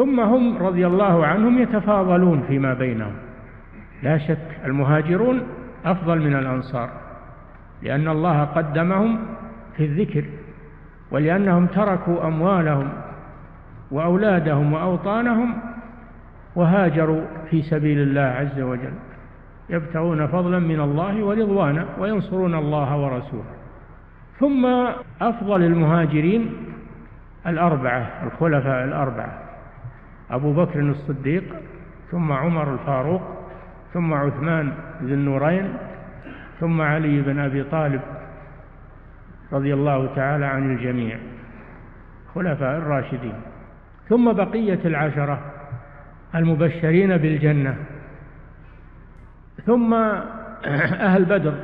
ثم هم رضي الله عنهم يتفاضلون فيما بينهم. لا شك المهاجرون أفضل من الأنصار، لأن الله قدمهم في الذكر، ولأنهم تركوا أموالهم وأولادهم وأوطانهم وهاجروا في سبيل الله عز وجل، يبتغون فضلا من الله ورضوانا وينصرون الله ورسوله. ثم أفضل المهاجرين الأربعة، الخلفاء الأربعة: أبو بكر الصديق، ثم عمر الفاروق، ثم عثمان ذي النورين، ثم علي بن أبي طالب رضي الله تعالى عن الجميع، خلفاء الراشدين. ثم بقية العشرة المبشرين بالجنة، ثم أهل بدر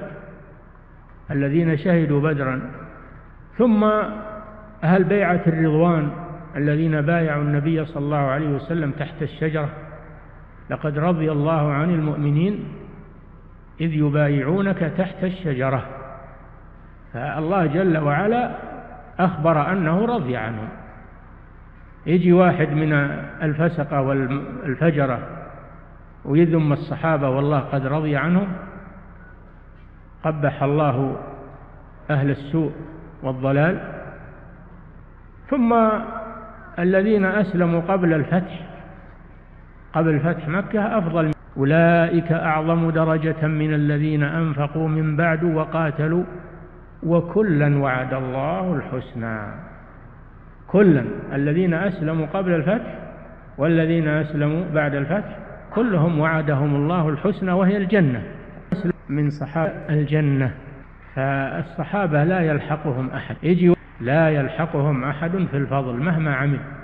الذين شهدوا بدرا، ثم أهل بيعة الرضوان الذين بايعوا النبي صلى الله عليه وسلم تحت الشجرة: لقد رضي الله عن المؤمنين إذ يبايعونك تحت الشجرة. فالله جل وعلا أخبر أنه رضي عنهم. يجي واحد من الفسقة والفجرة ويذم الصحابة والله قد رضي عنهم، قبح الله أهل السوء والضلال. ثم الذين أسلموا قبل الفتح، قبل فتح مكة، أفضل: أولئك أعظم درجة من الذين أنفقوا من بعد وقاتلوا وكلا وعد الله الحسنى. كلا، الذين أسلموا قبل الفتح والذين أسلموا بعد الفتح، كلهم وعدهم الله الحسنى وهي الجنة، من صحابة الجنة. فالصحابة لا يلحقهم أحد، لا يلحقهم أحد في الفضل مهما عمل.